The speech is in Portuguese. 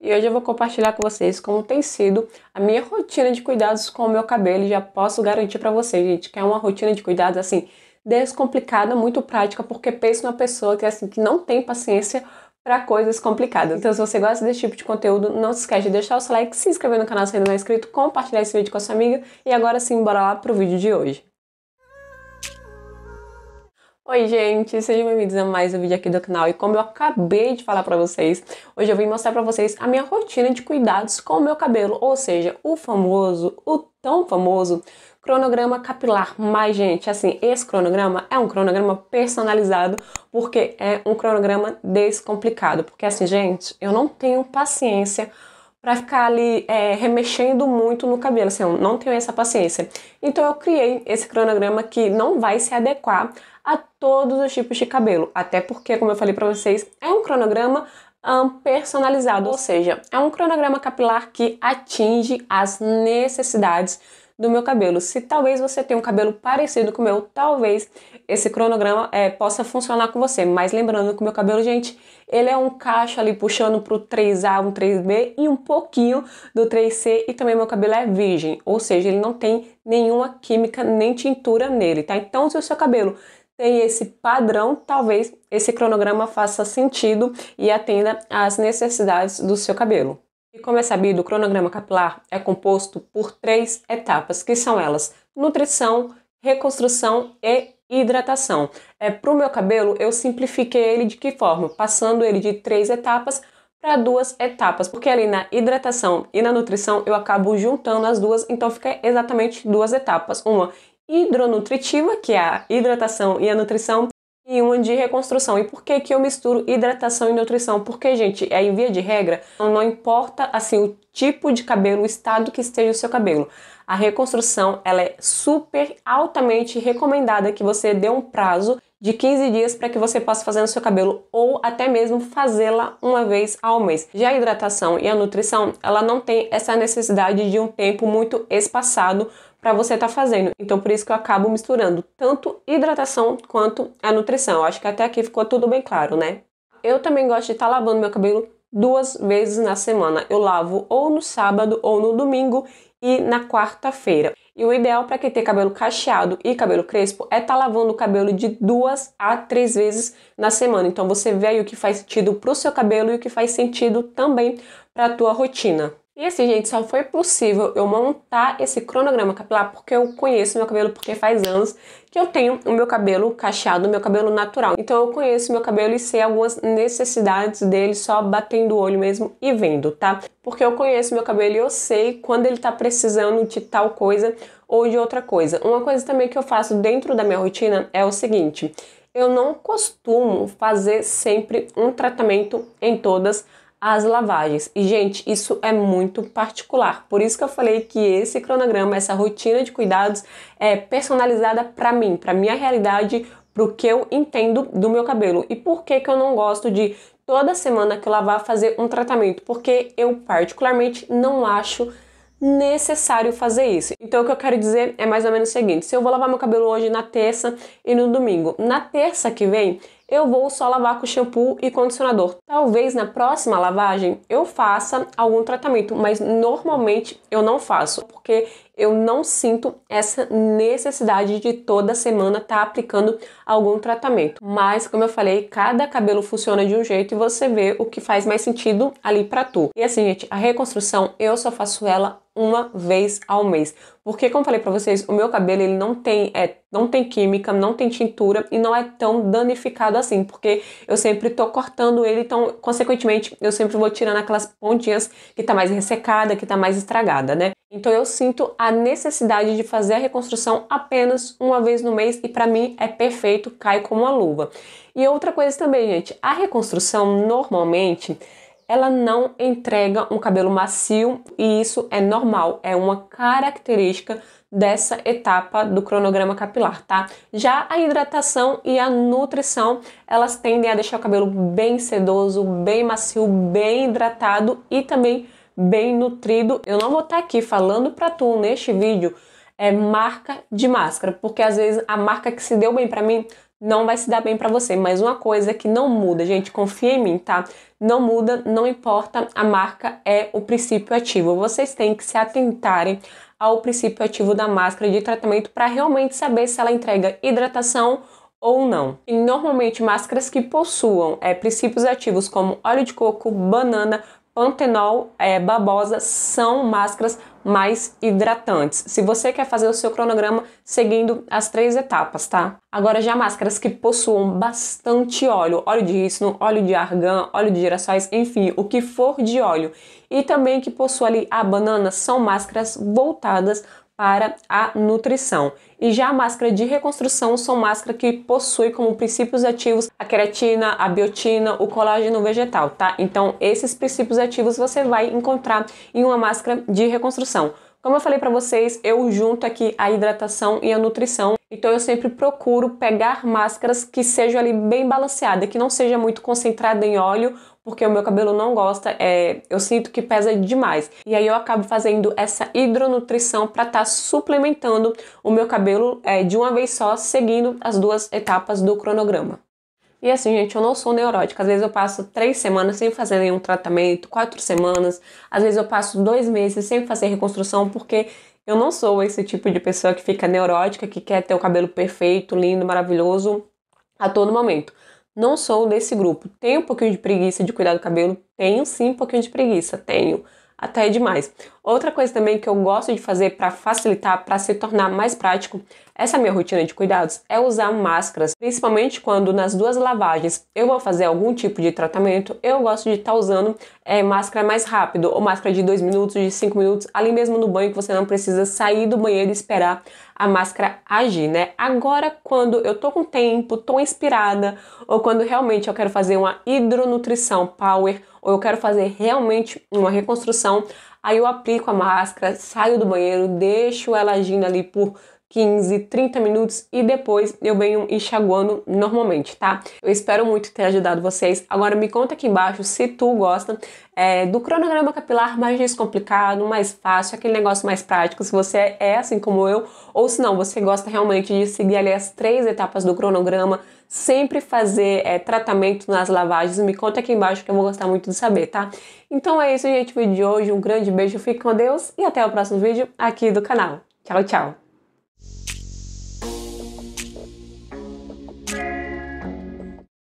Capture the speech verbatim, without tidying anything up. E hoje eu vou compartilhar com vocês como tem sido a minha rotina de cuidados com o meu cabelo. E já posso garantir pra vocês, gente, que é uma rotina de cuidados, assim, descomplicada, muito prática, porque penso numa pessoa que, assim, que não tem paciência para coisas complicadas. Então, se você gosta desse tipo de conteúdo, não se esquece de deixar o seu like, se inscrever no canal se ainda não é inscrito, compartilhar esse vídeo com a sua amiga. E agora sim, bora lá pro vídeo de hoje. Oi gente, sejam bem-vindos a mais um vídeo aqui do canal. E como eu acabei de falar pra vocês, hoje eu vim mostrar pra vocês a minha rotina de cuidados com o meu cabelo, ou seja, o famoso, o tão famoso cronograma capilar. Mas gente, assim, esse cronograma é um cronograma personalizado, porque é um cronograma descomplicado, porque assim, gente, eu não tenho paciência pra ficar ali é, remexendo muito no cabelo, assim, eu não tenho essa paciência. Então eu criei esse cronograma que não vai se adequar a todos os tipos de cabelo, até porque, como eu falei pra vocês, é um cronograma um, personalizado, ou seja, é um cronograma capilar que atinge as necessidades do meu cabelo. Se talvez você tenha um cabelo parecido com o meu, talvez esse cronograma é, possa funcionar com você. Mas lembrando que o meu cabelo, gente, ele é um cacho ali puxando pro três A, um três B e um pouquinho do três C. E também meu cabelo é virgem, ou seja, ele não tem nenhuma química nem tintura nele, tá? Então se o seu cabelo tem esse padrão, talvez esse cronograma faça sentido e atenda às necessidades do seu cabelo. E como é sabido, o cronograma capilar é composto por três etapas, que são elas: nutrição, reconstrução e hidratação. É, para o meu cabelo, eu simplifiquei ele de que forma? Passando ele de três etapas para duas etapas, porque ali na hidratação e na nutrição eu acabo juntando as duas, então fica exatamente duas etapas. Uma hidronutritiva, que é a hidratação e a nutrição, e uma de reconstrução. E por que que eu misturo hidratação e nutrição? Porque, gente, é em via de regra, não importa, assim, o tipo de cabelo, o estado que esteja o seu cabelo. A reconstrução, ela é super altamente recomendada que você dê um prazo de quinze dias para que você possa fazer no seu cabelo, ou até mesmo fazê-la uma vez ao mês. Já a hidratação e a nutrição, ela não tem essa necessidade de um tempo muito espaçado para você estar tá fazendo. Então por isso que eu acabo misturando tanto hidratação quanto a nutrição. Eu acho que até aqui ficou tudo bem claro, né? Eu também gosto de estar tá lavando meu cabelo duas vezes na semana. Eu lavo ou no sábado ou no domingo e na quarta-feira. E o ideal para quem tem cabelo cacheado e cabelo crespo é estar lavando o cabelo de duas a três vezes na semana. Então você vê aí o que faz sentido para o seu cabelo e o que faz sentido também para a tua rotina. E assim, gente, só foi possível eu montar esse cronograma capilar porque eu conheço meu cabelo, porque faz anos que eu tenho o meu cabelo cacheado, o meu cabelo natural. Então eu conheço meu cabelo e sei algumas necessidades dele só batendo o olho mesmo e vendo, tá? Porque eu conheço meu cabelo e eu sei quando ele tá precisando de tal coisa ou de outra coisa. Uma coisa também que eu faço dentro da minha rotina é o seguinte: eu não costumo fazer sempre um tratamento em todas as as lavagens. E gente, isso é muito particular, por isso que eu falei que esse cronograma, essa rotina de cuidados é personalizada para mim, para minha realidade, para o que eu entendo do meu cabelo. E por que que eu não gosto de toda semana que eu lavar fazer um tratamento? Porque eu particularmente não acho necessário fazer isso. Então o que eu quero dizer é mais ou menos o seguinte: se eu vou lavar meu cabelo hoje na terça e no domingo, na terça que vem eu vou só lavar com shampoo e condicionador. Talvez na próxima lavagem eu faça algum tratamento, mas normalmente eu não faço, porque eu não sinto essa necessidade de toda semana estar aplicando algum tratamento. Mas como eu falei, cada cabelo funciona de um jeito e você vê o que faz mais sentido ali pra tu. E assim, gente, a reconstrução eu só faço ela uma vez ao mês, porque como falei pra vocês, o meu cabelo ele não tem é, não tem química, não tem tintura e não é tão danificado assim, porque eu sempre tô cortando ele, então consequentemente eu sempre vou tirando aquelas pontinhas que tá mais ressecada, que tá mais estragada, né? Então eu sinto a necessidade de fazer a reconstrução apenas uma vez no mês e pra mim é perfeito, cai como uma luva. E outra coisa também, gente, a reconstrução normalmente ela não entrega um cabelo macio, e isso é normal, é uma característica dessa etapa do cronograma capilar, tá? Já a hidratação e a nutrição, elas tendem a deixar o cabelo bem sedoso, bem macio, bem hidratado e também bem nutrido. Eu não vou estar aqui falando pra tu neste vídeo é marca de máscara, porque às vezes a marca que se deu bem pra mim não vai se dar bem pra você. Mas uma coisa que não muda, gente, confia em mim, tá? Não muda, não importa, a marca é o princípio ativo. Vocês têm que se atentarem ao princípio ativo da máscara de tratamento para realmente saber se ela entrega hidratação ou não. E normalmente máscaras que possuam é, princípios ativos como óleo de coco, banana, pantenol, é, babosa, são máscaras mais hidratantes. Se você quer fazer o seu cronograma seguindo as três etapas, tá? Agora já máscaras que possuam bastante óleo, óleo de rícino, óleo de argan, óleo de girassóis, enfim, o que for de óleo. E também que possua ali a banana, são máscaras voltadas para a nutrição. E já a máscara de reconstrução são máscaras que possuem como princípios ativos a queratina, a biotina, o colágeno vegetal, tá? Então esses princípios ativos você vai encontrar em uma máscara de reconstrução. Como eu falei para vocês, eu junto aqui a hidratação e a nutrição. Então eu sempre procuro pegar máscaras que sejam ali bem balanceadas, que não seja muito concentrada em óleo, porque o meu cabelo não gosta, é, eu sinto que pesa demais. E aí eu acabo fazendo essa hidronutrição para estar tá suplementando o meu cabelo é, de uma vez só, seguindo as duas etapas do cronograma. E assim, gente, eu não sou neurótica. Às vezes eu passo três semanas sem fazer nenhum tratamento, quatro semanas. Às vezes eu passo dois meses sem fazer reconstrução, porque eu não sou esse tipo de pessoa que fica neurótica, que quer ter o cabelo perfeito, lindo, maravilhoso a todo momento. Não sou desse grupo. Tenho um pouquinho de preguiça de cuidar do cabelo? Tenho sim um pouquinho de preguiça. Tenho. Até é demais. Outra coisa também que eu gosto de fazer para facilitar, para se tornar mais prático, essa minha rotina de cuidados é usar máscaras. Principalmente quando nas duas lavagens eu vou fazer algum tipo de tratamento, eu gosto de estar tá usando é, máscara mais rápido, ou máscara de dois minutos, de cinco minutos, ali mesmo no banho, que você não precisa sair do banheiro e esperar a máscara agir, né? Agora, quando eu tô com tempo, tô inspirada, ou quando realmente eu quero fazer uma hidronutrição power, ou eu quero fazer realmente uma reconstrução, aí eu aplico a máscara, saio do banheiro, deixo ela agindo ali por quinze, trinta minutos e depois eu venho enxaguando normalmente, tá? Eu espero muito ter ajudado vocês. Agora me conta aqui embaixo se tu gosta é, do cronograma capilar mais descomplicado, mais fácil, aquele negócio mais prático, se você é assim como eu, ou se não, você gosta realmente de seguir ali as três etapas do cronograma, sempre fazer é, tratamento nas lavagens. Me conta aqui embaixo que eu vou gostar muito de saber, tá? Então é isso, gente, o vídeo de hoje, um grande beijo, fique com Deus e até o próximo vídeo aqui do canal. Tchau, tchau!